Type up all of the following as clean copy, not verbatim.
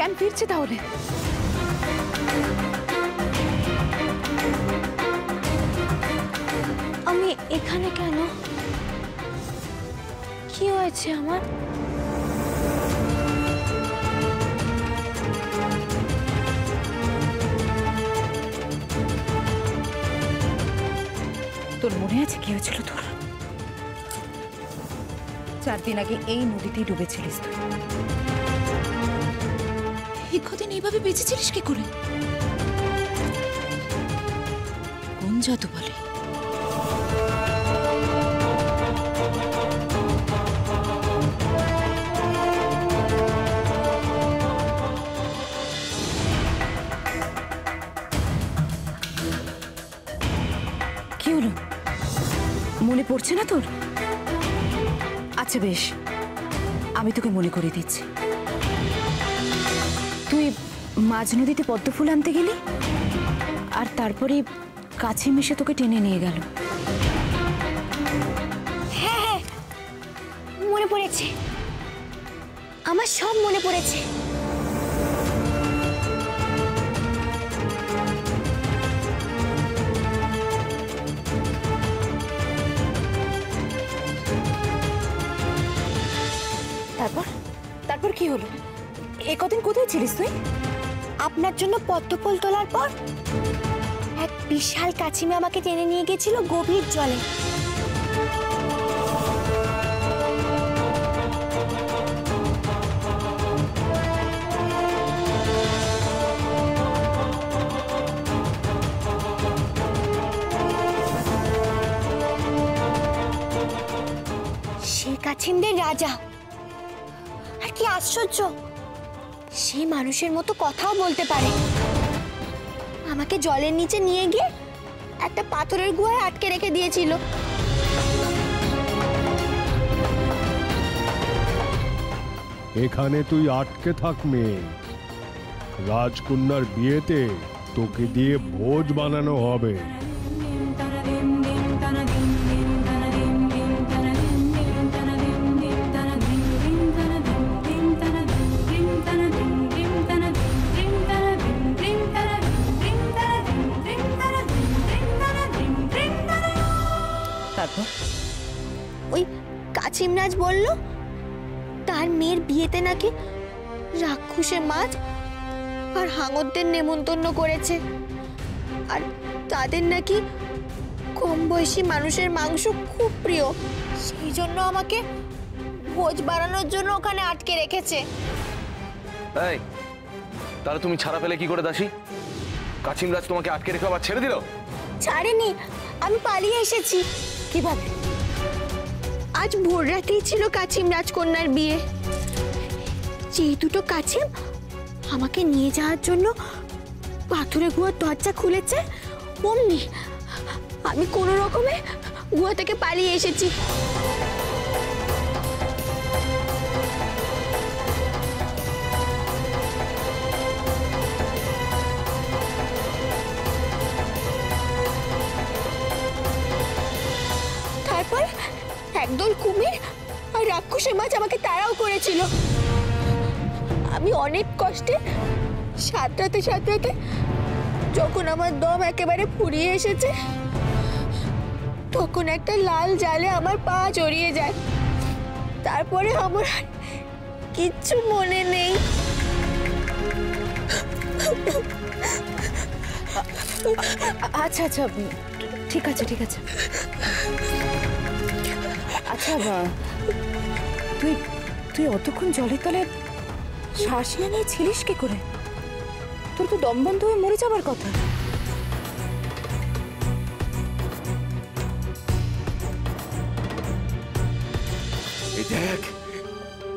জ্ঞান ফিরছে তাহলে। আমি এখানে কেন? কি হয়েছে আমার? তোর মনে আছে কি হয়েছিল? তোর 4 দিন আগে এই নদীতেই ডুবেছিলিস তুই। দীর্ঘদিন এইভাবে বেঁচেছিলিস কি করে? কোন জাদু বলে? কি হলো, মনে পড়ছে না তোর? আচ্ছা বেশ, আমি তোকে মনে করে দিচ্ছি। তুই মাঝ নদীতে পদ্ম ফুল আনতে গেলি, আর তারপরে কাছে মিশে তোকে টেনে নিয়ে গেল। হ্যাঁ মনে পড়েছে, আমার সব মনে পড়েছে। তারপর তারপর কি হলো? এ কদিন কোথায় ছিলিস তুই? আপনার জন্য পদ্মফুল তোলার পর এক বিশাল কাছিমে আমাকে টেনে নিয়ে গেছিল গভীর জলে। সে কাছিমদের রাজা, আর কি আশ্চর্য, সে মানুষের মতো কথাও বলতে পারে। আমাকে জলের নিচে নিয়ে গিয়ে একটা পাথরের গুহায় আটকে রেখে দিয়েছিল। এখানে তুই আটকে থাকবি, রাজকন্যার বিয়েতে তোকে দিয়ে ভোজ বানানো হবে। ওই কাচিমনাজ বলল তার মেয়ের বিয়েতে নাকি রাক্ষসে মাছ আর হাঙরদের নেমন্তন্ন করেছে, আর তাদের নাকি কম বয়সী মানুষের মাংস খুব প্রিয়, সেই জন্য আমাকে ভোজ বাড়ানোর জন্য ওখানে আটকে রেখেছে। এই তাহলে তুমি ছাড়া পেলে কি করে দাসী? কাচিমরাজ তোমাকে আটকে রেখে আবার ছেড়ে দিল? ছাড়েনি, আমি পালিয়ে এসেছি। কিভাবে? আজ ভোর রাতেই ছিল কাছিম রাজকন্যার বিয়ে। যে দুটো কাছিম আমাকে নিয়ে যাওয়ার জন্য পাথুরে গুহার দরজা খুলেছে, অমনি আমি কোনো রকমে গুহা থেকে পালিয়ে এসেছি। একদল কুমির আর রাক্ষসের মাছ আমাকে তাড়াও করেছিল। আমি অনেক কষ্টে সাঁতরাতে যখন আমার দম একেবারে ফুরিয়ে এসেছে, তখন একটা লাল জালে আমার পা জড়িয়ে যায়। তারপরে আমার কিচ্ছু মনে নেই। আচ্ছা আচ্ছা ঠিক আছে ঠিক আছে। আচ্ছা মা, তুই তুই অতক্ষণ জলের তলায় শ্বাস না নিয়ে ছিলিস কি করে? তোর তো দম বন্ধ হয়ে মরে যাবার কথা।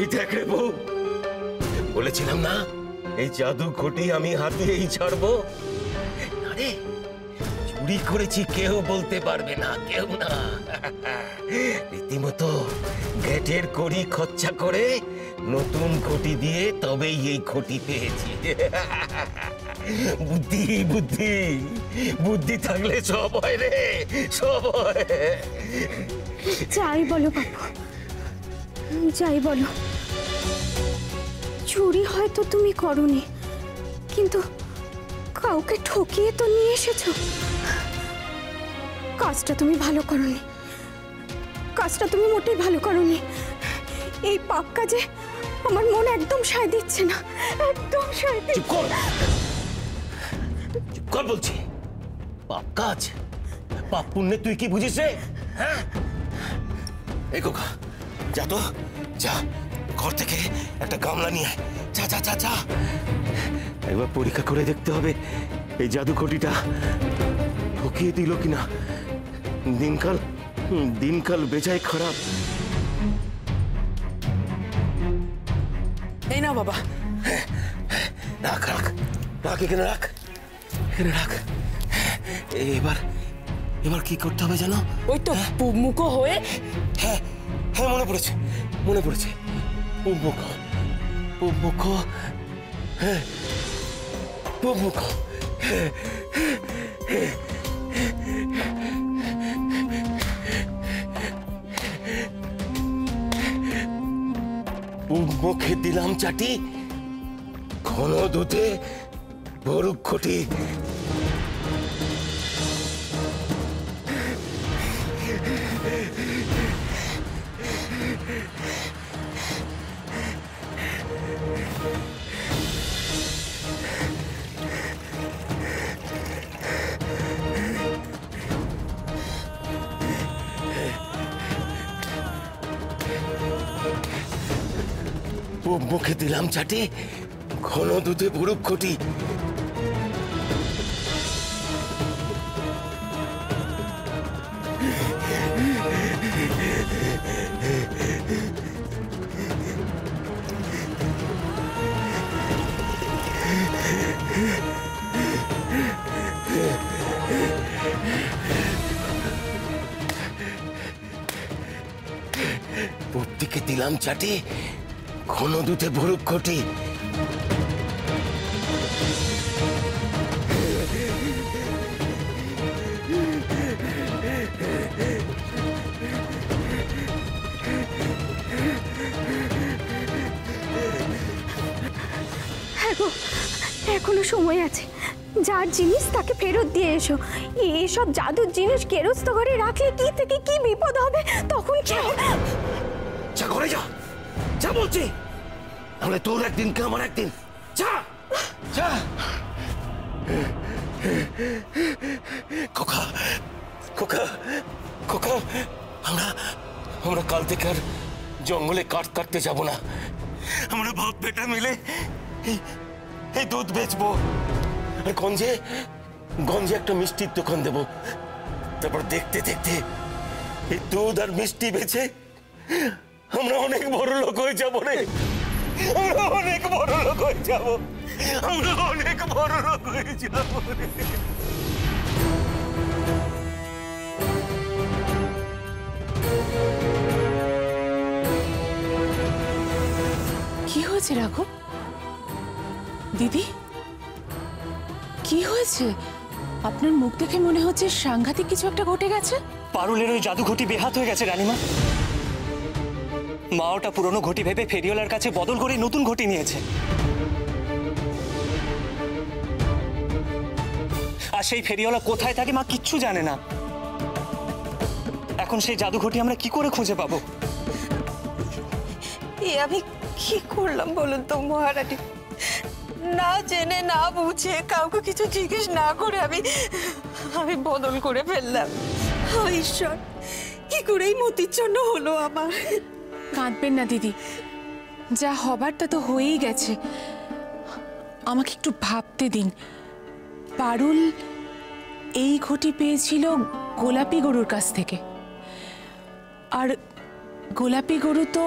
এই দেখ রে বউ, বলেছিলাম না এই জাদু ঘটি আমি হাতেই ছাড়বো। আরে চুরি করেছি কেউ বলতে পারবে না, কেউ না। রীতিমতো ঘেটের কড়ি খরচা করে নতুন ঘটি দিয়ে তবেই এই ঘটি পেয়েছি। বুদ্ধি থাকলে সব হয় রে, সব হয়। যাই বলো বাপু, যাই বলো, চুরি হয়তো তুমি করনি, কিন্তু কাউকে ঠকিয়ে তো নিয়ে এসেছো। কাজটা তুমি ভালো করনি, কাজটা তুমি মোটেই ভালো করনি। এই পাপ কাজে আমার মন একদম সায় দিচ্ছে না, একদম সায় দিচ্ছে। চুপ কর, চুপ কর বলছি। পাপ কাজ, পাপ পুণ্যে তুই কি বুঝিস রে? হ্যাঁ, এই কোকা যা তো, যা ঘর থেকে একটা গামলা নিয়ে আয়, যা যা যা যা। একবার পরীক্ষা করে দেখতে হবে এই জাদুঘটিটা ঠকিয়ে দিল কিনা। দিনকাল দিনকাল বেজায় খারাপ। এই না বাবা, রাখ রাখ রাখ, এখানে রাখ, এখানে রাখ। এবার এবার কি করতে হবে জানো? ওই তো মুখো হয়ে। হ্যাঁ হ্যাঁ, মনে পড়েছে মনে পড়েছে। মুখো মুখো, হ্যাঁ মুখো। মুখে দিলাম চাটি, ঘন দুধে ভরুক ঘটি। মুখে দিলাম চাটি, ঘন দুধে ভরুক ঘটি। বুদ্ধিকে দিলাম চাটি, ঘন দুধে ভরুক ঘটি। এখনো সময় আছে, যার জিনিস তাকে ফেরত দিয়ে এসো। এসব জাদুর জিনিস কেরস্ত ঘরে রাখলে কি থেকে কি বিপদ হবে তখন কি? যা ঘরে যা, যা বলছি। তাহলে তোর একদিন কে আমার একদিন। যা যা খোকা, খোকা খোকা, আমরা কাল থেকে আর জঙ্গলে কাঠ কাটতে যাব না। আমরা বাপ বেটা মিলে এই দুধ বেচবো, আর গঞ্জে গঞ্জে একটা মিষ্টির দোকান দেব। তারপর দেখতে দেখতে এই দুধ আর মিষ্টি বেচে আমরা অনেক বড় লোক হয়ে যাবো রে। আমরা অনেক বড় লোক হয়ে যাবো, আমরা অনেক বড় লোক হয়ে যাবো রে। কি হয়েছে রাঘব দিদি? কি হয়েছে? আপনার মুখ দেখে মনে হচ্ছে সাংঘাতিক কিছু একটা ঘটে গেছে। পারুলের ওই জাদু ঘটি বেহাত হয়ে গেছে রানীমা। মা ওটা পুরনো ঘটি ভেবে ফেরিওয়ালার কাছে বদল করে নতুন ঘটি নিয়েছে, আর সেই ফেরিওয়ালা কোথায় থাকে মা কিচ্ছু জানে না। এখন সেই জাদু ঘটি আমরা কি করে খুঁজে পাবো? আমি কি করলাম বলুন তো মহারানী? না জেনে না বুঝে কাউকে কিছু জিজ্ঞেস না করে আমি বদল করে ফেললাম। ঈশ্বর, কি করে এই মতির জন্য হলো আমার! কাঁদবেন না দিদি, যা হবার তা তো হয়েই গেছে। আমাকে একটু ভাবতে দিন। পারুল এই ঘটি পেয়েছিল গোলাপি গরুর কাছ থেকে, আর গোলাপি গরু তো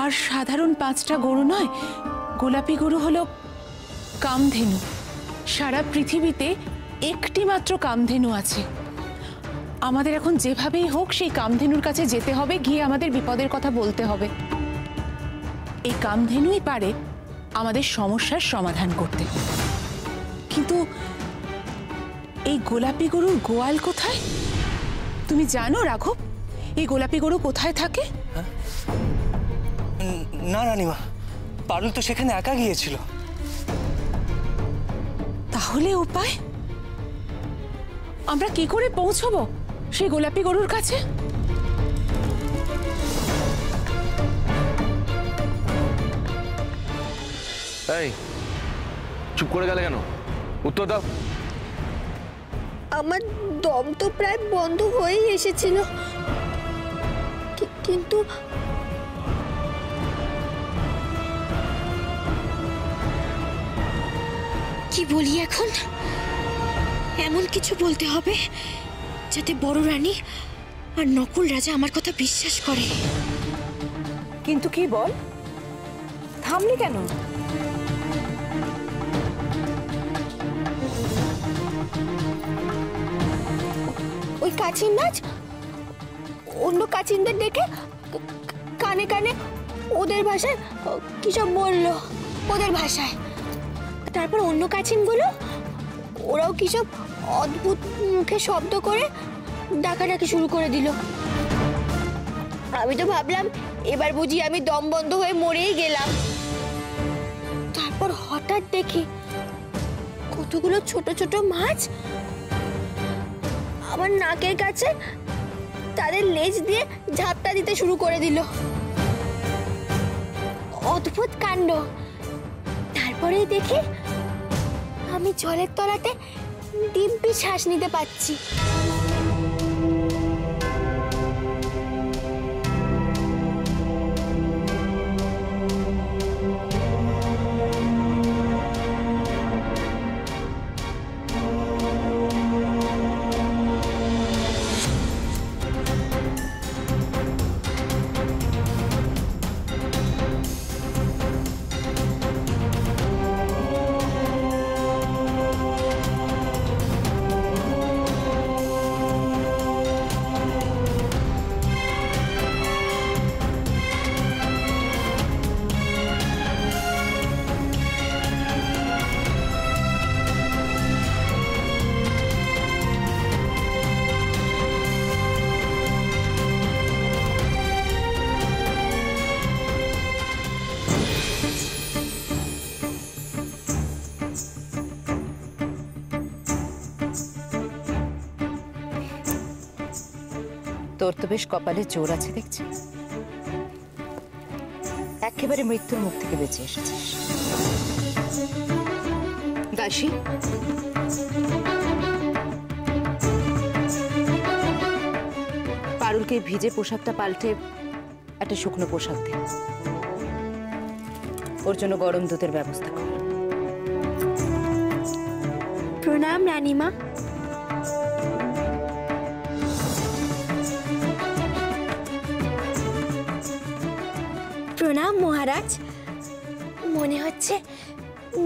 আর সাধারণ পাঁচটা গরু নয়। গোলাপি গরু হলো কামধেনু। সারা পৃথিবীতে একটি মাত্র কামধেনু আছে। আমাদের এখন যেভাবেই হোক সেই কামধেনুর কাছে যেতে হবে, গিয়ে আমাদের বিপদের কথা বলতে হবে। এই কামধেনুই পারে আমাদের সমস্যার সমাধান করতে। কিন্তু এই গোলাপি গরুর গোয়াল কোথায়? তুমি জানো রাঘব এই গোলাপি গরু কোথায় থাকে? না রানীমা, পারুল তো সেখানে একা গিয়েছিল। তাহলে উপায় আমরা কি করে পৌঁছবো সেই গোলাপি গরুর কাছে? এই চুপ করে গেলে কেন? উত্তর দাও। আমার দম তো প্রায় বন্ধ হয়েই এসেছিল, কিন্তু কি বলি এখন? এমন কিছু বলতে হবে যাতে বড় রানী আর নকুল রাজা আমার কথা বিশ্বাস করে। কিন্তু কি বল? থামলি কেন? ওই কাচিন নাচ অন্য কাচিনদের দেখে কানে কানে ওদের ভাষায় কি সব বললো, ওদের ভাষায়। তারপর অন্য কাচিনগুলো ওরাও কি সব অদ্ভুত মুখে শব্দ করে ডাকাডাকি শুরু করে দিল। আমি তো ভাবলাম এবার বুঝি আমি দম বন্ধ হয়ে মরেই গেলাম। তারপর হঠাৎ দেখি কতগুলো ছোট ছোট মাছ আমার নাকের কাছে তাদের লেজ দিয়ে ঝাপটা দিতে শুরু করে দিল। অদ্ভুত কাণ্ড। তারপরেই দেখি আমি জলের তলাতে দিব্যি শ্বাস নিতে পারছি। তোর তো বেশ কপালে জোর আছে দেখছি, একেবারে মৃত্যুর মুখ থেকে বেঁচে এসেছিস। দাসী, পারুলকে ভিজে পোশাকটা পাল্টে একটা শুকনো পোশাক দে, ওর জন্য গরম দুধের ব্যবস্থা কর। প্রণাম রানীমা। প্রণাম মহারাজ। মনে হচ্ছে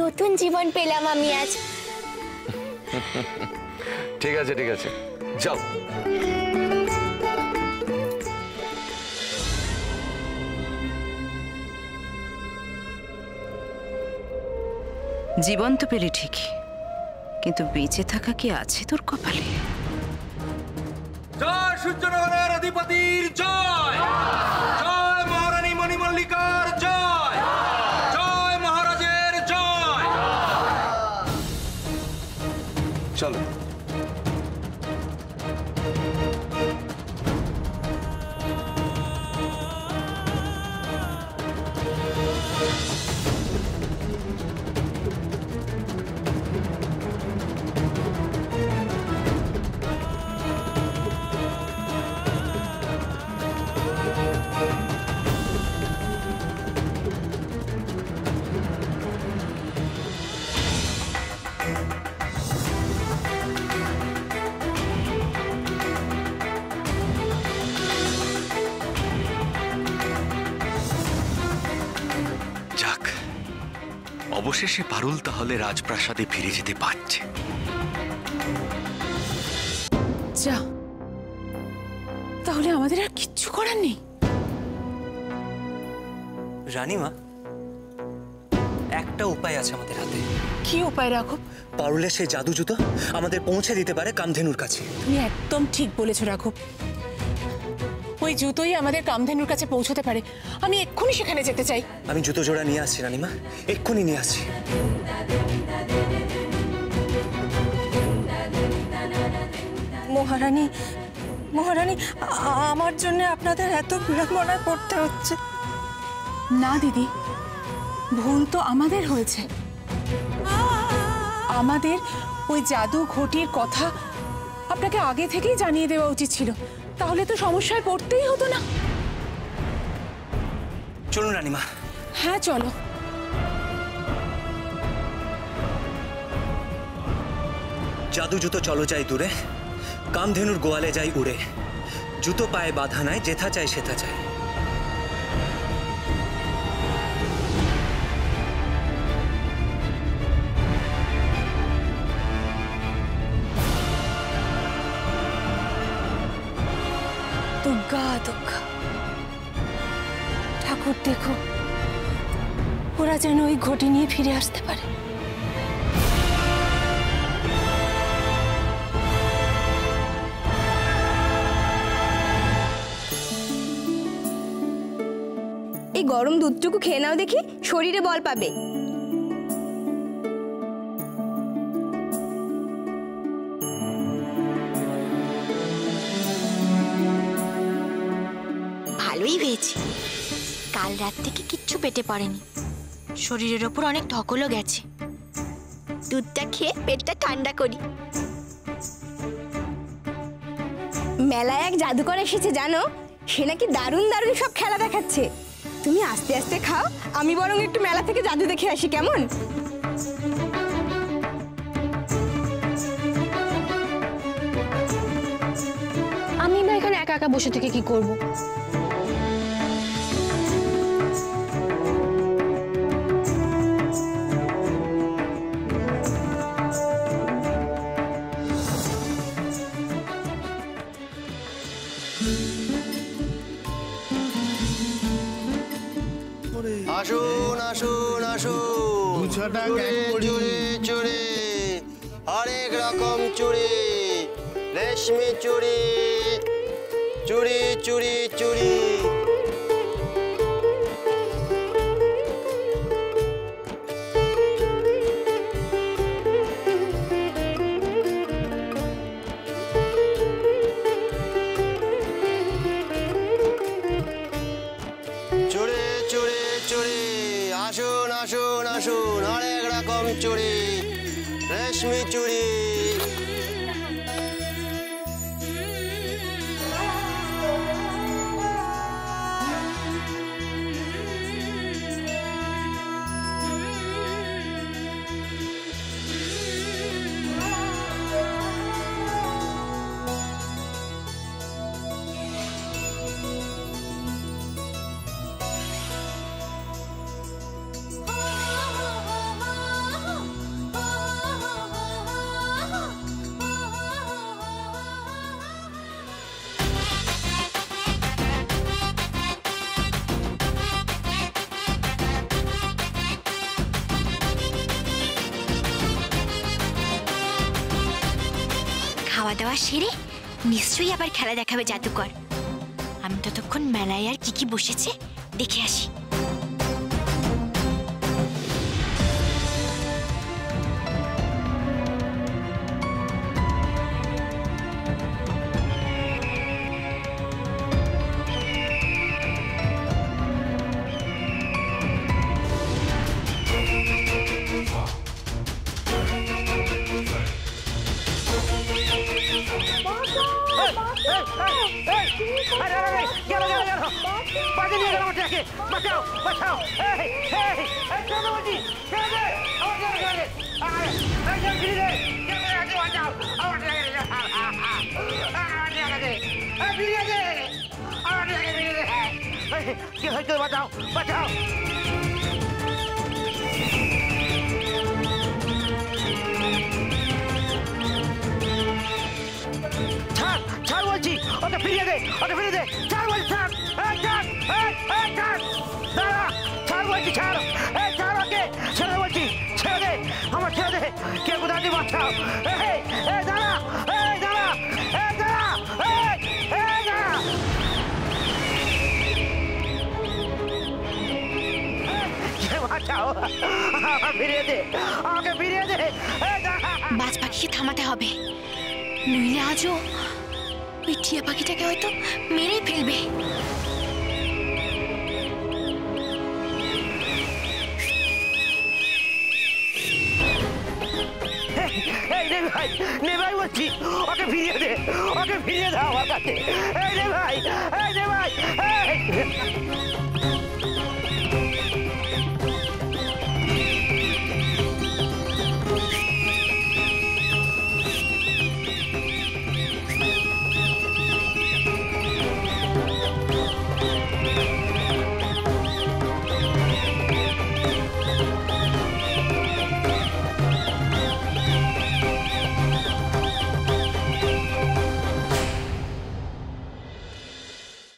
নতুন জীবন পেলাম আমি আজ। ঠিক আছে ঠিক আছে, যাও। জীবন তো পেলি ঠিকই, কিন্তু বেঁচে থাকা কি আছে তোর কপালে? জয় সূর্যনগরের অধিপতির জয়, জয় মহারানী মণিমল্লিকার জয়, জয় মহারাজের জয়। চলো। অবশেষে পারুল তাহলে রাজপ্রাসাদে ফিরে যেতে পারছে। যা, তাহলে আমাদের আর কিচ্ছু করার নেই। রানীমা, একটা উপায় আছে আমাদের হাতে। কি উপায় রাঘব? পারুলের সেই জাদু জুতো আমাদের পৌঁছে দিতে পারে কামধেনুর কাছে। তুমি একদম ঠিক বলেছো রাঘব। ওই জুতোই আমাদের কামধেনুর কাছে পৌঁছতে পারে। আমি এক্ষুনি সেখানে যেতে চাই। আমি জুতো জোড়া নিয়ে আসছি রানীমা, এক্ষুনি নিয়ে আসছি। মহারানী, মহারানী, আমার জন্য আপনাদের এত বিড়ম্বনায় পড়তে হচ্ছে। না দিদি, ভুল তো আমাদের হয়েছে। আমাদের ওই জাদু ঘটির কথা আপনাকে আগে থেকেই জানিয়ে দেওয়া উচিত ছিল, তাহলে তো সমস্যায় পড়তেই হতো না। চলুন রানীমা। হ্যাঁ চলো। জাদু জুতো চলো যাই দূরে, কামধেনুর গোয়ালে যাই উড়ে, জুতো পায়ে বাধা নাই, যেথা চাই সেথা চাই। दुग्गा दुग्गा ठाकुर देखो, ओरा जेन ओई घटी निये फिरे आसते पारे। গরম দুধটুকু খেয়ে নাও দেখি, শরীরে বল পাবে। ভালোই হয়েছে, কাল রাত থেকে কিচ্ছু পেটে পড়েনি, শরীরের ওপর অনেক ধকলও গেছে। দুধটা খেয়ে পেটটা ঠান্ডা করি। মেলায় এক জাদুকর এসেছে জানো, সে নাকি দারুণ দারুণ সব খেলা দেখাচ্ছে। তুমি আস্তে আস্তে খাও, আমি বরং একটু মেলা থেকে জাদু দেখে আসি কেমন? আমি না এখানে একা একা বসে থেকে কি করব? আসুন আসুন আসুন, চুড়ি চুড়ি, হরেক রকম চুড়ি, রেশমি চুড়ি, চুড়ি চুড়ি চুড়ি। চুড়ি, রেশমি চুড়ি। খাওয়া দাওয়া সেরে নিশ্চয়ই আবার খেলা দেখাবে জাদুকর। আমি ততক্ষণ মেলায় আর কি কি বসেছে দেখে আসি। বাঁচাও বাঁচাও। যাও ফিরিয়ে দে আগে ফিরিয়ে দে বাজ পাখিকে থামাতে হবে নইলে আজও ওই টিয়া পাখিটাকে হয়তো মেরেই ফেলবে ভাই নে ভাই ওকে ফিরিয়ে দে ওকে ফিরিয়ে দাও আমার কাছে এই রে ভাই